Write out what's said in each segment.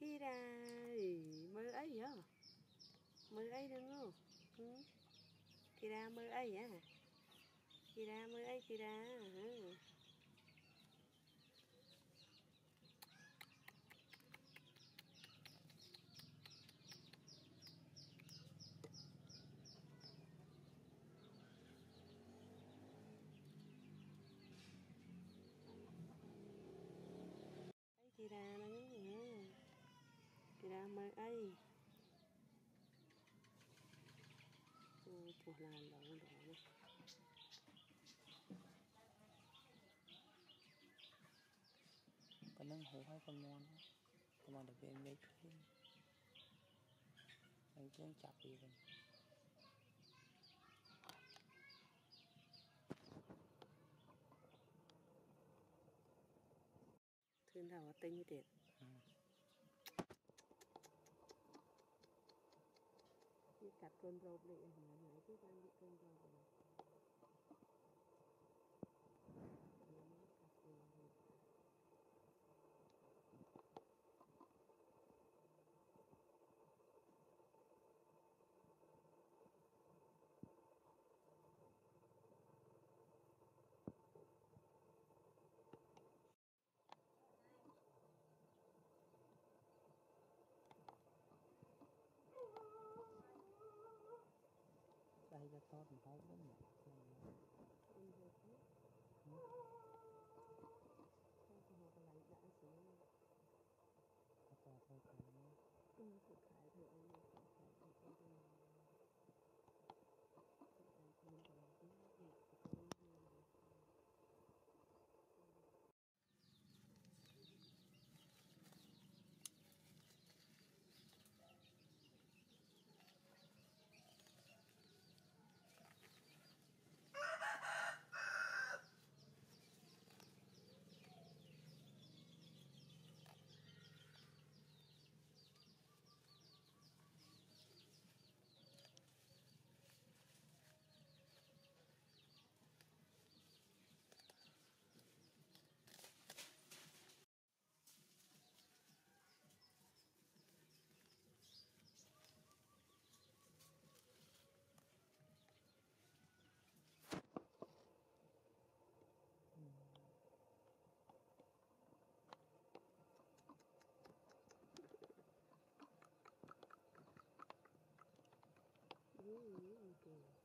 Mira, mơ ấy hả? Mơ ấy đang ngủ. Kira mơ ấy hả? Kira mơ ấy kira. Kira nó ngủ. Kira mơ ấy. Por la laguna. Con đang hú hai con mon, con mon được bên mấy cái, anh cũng chặt đi rồi. Thuyền thảo ở tinh tiệt. Cặp cơn râu đi nãy chứ đang bị cơn râu rồi. Đây là to thì thấy lắm nhỉ.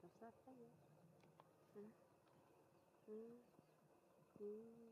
Terus apa ya?